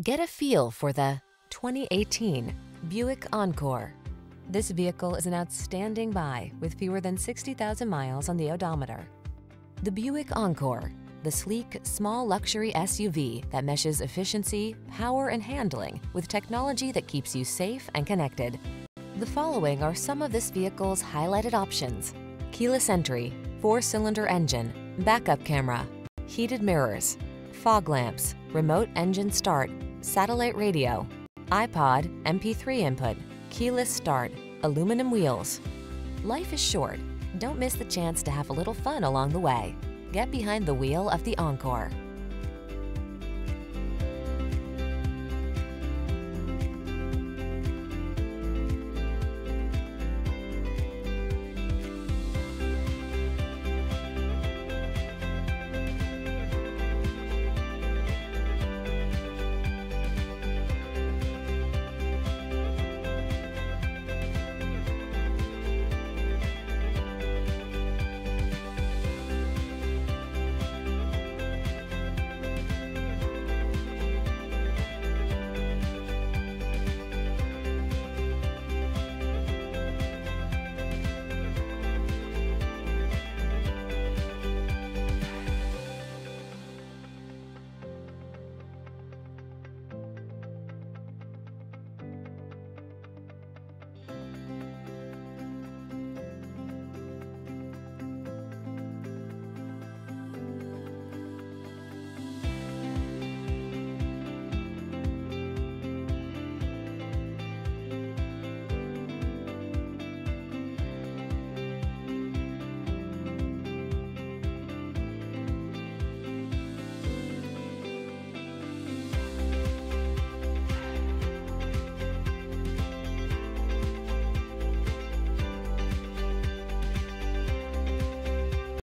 Get a feel for the 2018 Buick Encore. This vehicle is an outstanding buy with fewer than 60,000 miles on the odometer. The Buick Encore, the sleek, small luxury SUV that meshes efficiency, power, and handling with technology that keeps you safe and connected. The following are some of this vehicle's highlighted options: keyless entry, 4-cylinder engine, backup camera, heated mirrors, fog lamps, remote engine start, satellite radio, iPod, MP3 input, keyless start, aluminum wheels. Life is short. Don't miss the chance to have a little fun along the way. Get behind the wheel of the Encore.